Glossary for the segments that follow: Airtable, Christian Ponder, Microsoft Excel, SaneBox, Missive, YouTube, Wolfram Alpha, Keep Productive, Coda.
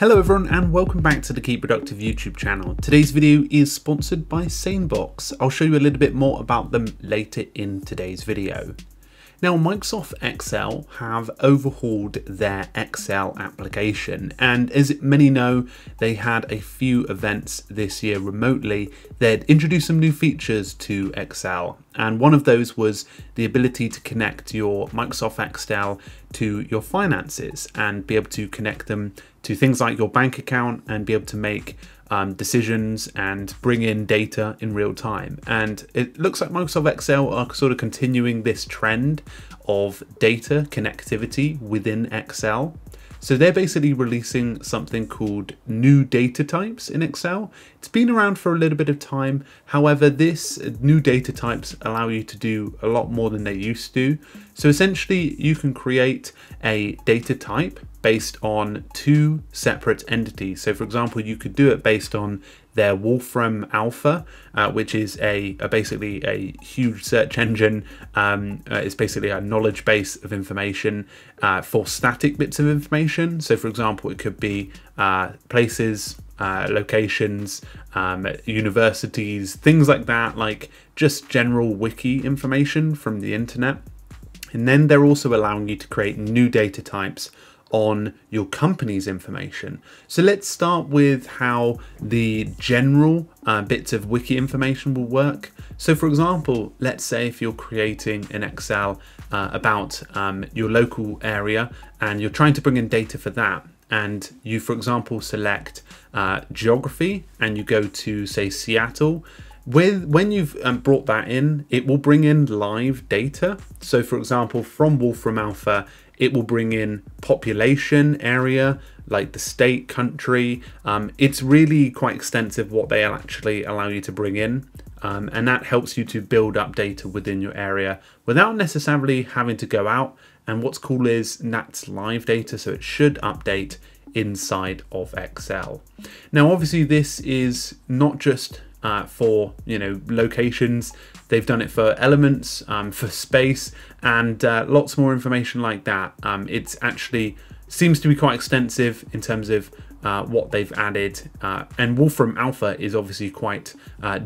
Hello everyone and welcome back to the Keep Productive YouTube channel. Today's video is sponsored by SaneBox. I'll show you a little bit more about them later in today's video. Now, Microsoft Excel have overhauled their Excel application, and as many know, they had a few events this year remotely. They'd introduced some new features to Excel, and one of those was the ability to connect your Microsoft Excel to your finances and be able to connect them to things like your bank account and be able to make decisions and bring in data in real time. And it looks like Microsoft Excel are sort of continuing this trend of data connectivity within Excel. So they're basically releasing something called new data types in Excel. It's been around for a little bit of time. However, this new data types allow you to do a lot more than they used to. So essentially you can create a data type based on two separate entities. So for example, you could do it based on their Wolfram Alpha, which is basically a huge search engine. It's basically a knowledge base of information for static bits of information. So for example, it could be places, locations, universities, things like that, like just general wiki information from the internet. And then they're also allowing you to create new data types on your company's information. So let's start with how the general bits of wiki information will work. So for example, let's say if you're creating an Excel about your local area and you're trying to bring in data for that, and you, for example, select geography and you go to, say, Seattle. When you've brought that in, it will bring in live data. So for example, from Wolfram Alpha, it will bring in population, area, like the state, country. It's really quite extensive what they actually allow you to bring in. And that helps you to build up data within your area without necessarily having to go out. And what's cool is that's live data, so it should update inside of Excel. Now, obviously this is not just for, you know, locations. They've done it for elements, for space, and lots more information like that. It's actually seems to be quite extensive in terms of what they've added, and Wolfram Alpha is obviously quite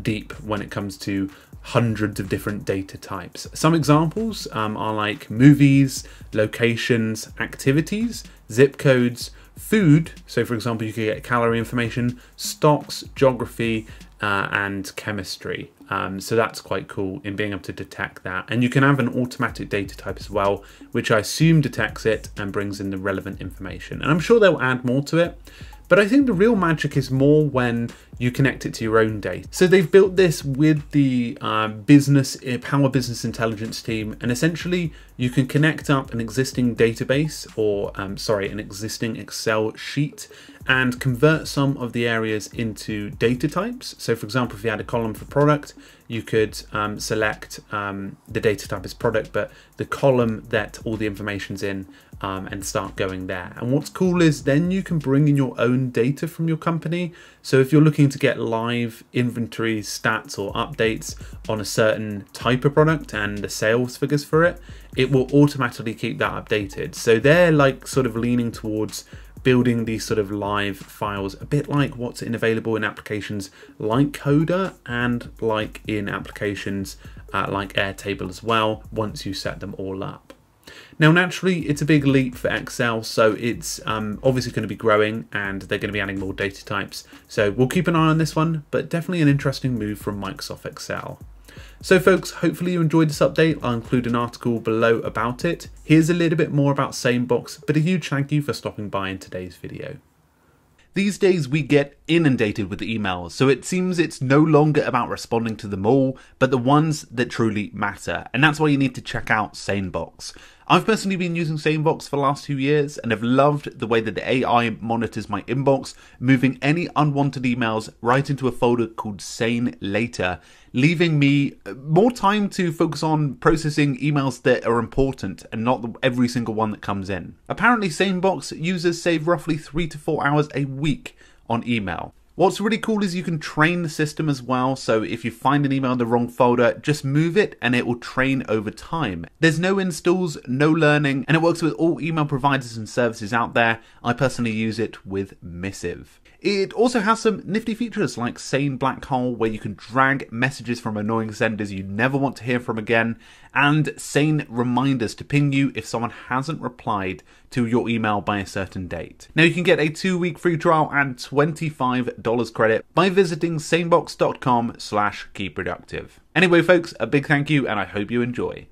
deep when it comes to hundreds of different data types. Some examples are like movies, locations, activities, zip codes, food. So for example, you could get calorie information, stocks, geography, and chemistry. So that's quite cool in being able to detect that. And you can have an automatic data type as well, which I assume detects it and brings in the relevant information. And I'm sure they'll add more to it, but I think the real magic is more when you connect it to your own data. So they've built this with the Power Business Intelligence team, and essentially you can connect up an existing database, or an existing Excel sheet, and convert some of the areas into data types. So for example, if you had a column for product, you could select the data type as product, but the column that all the information's in, and start going there. And what's cool is then you can bring in your own data from your company. So if you're looking to get live inventory stats or updates on a certain type of product and the sales figures for it, it will automatically keep that updated. So they're like sort of leaning towards building these sort of live files, a bit like what's available in applications like Coda and like in applications like Airtable as well, once you set them all up. Now, naturally, it's a big leap for Excel, so it's obviously going to be growing, and they're going to be adding more data types. So we'll keep an eye on this one, but definitely an interesting move from Microsoft Excel. So folks, hopefully you enjoyed this update. I'll include an article below about it. Here's a little bit more about SaneBox, but a huge thank you for stopping by in today's video. These days we get inundated with emails, so it seems it's no longer about responding to them all, but the ones that truly matter. And that's why you need to check out SaneBox. I've personally been using SaneBox for the last 2 years and have loved the way that the AI monitors my inbox, moving any unwanted emails right into a folder called Sane Later, leaving me more time to focus on processing emails that are important and not every single one that comes in. Apparently, SaneBox users save roughly 3 to 4 hours a week on email. What's really cool is you can train the system as well, so if you find an email in the wrong folder, just move it and it will train over time. There's no installs, no learning, and it works with all email providers and services out there. I personally use it with Missive. It also has some nifty features like Sane Black Hole, where you can drag messages from annoying senders you never want to hear from again, and Sane Reminders to ping you if someone hasn't replied to your email by a certain date. Now you can get a 2-week free trial and $25 credit by visiting sanebox.com/keepproductive. Anyway folks, a big thank you and I hope you enjoy.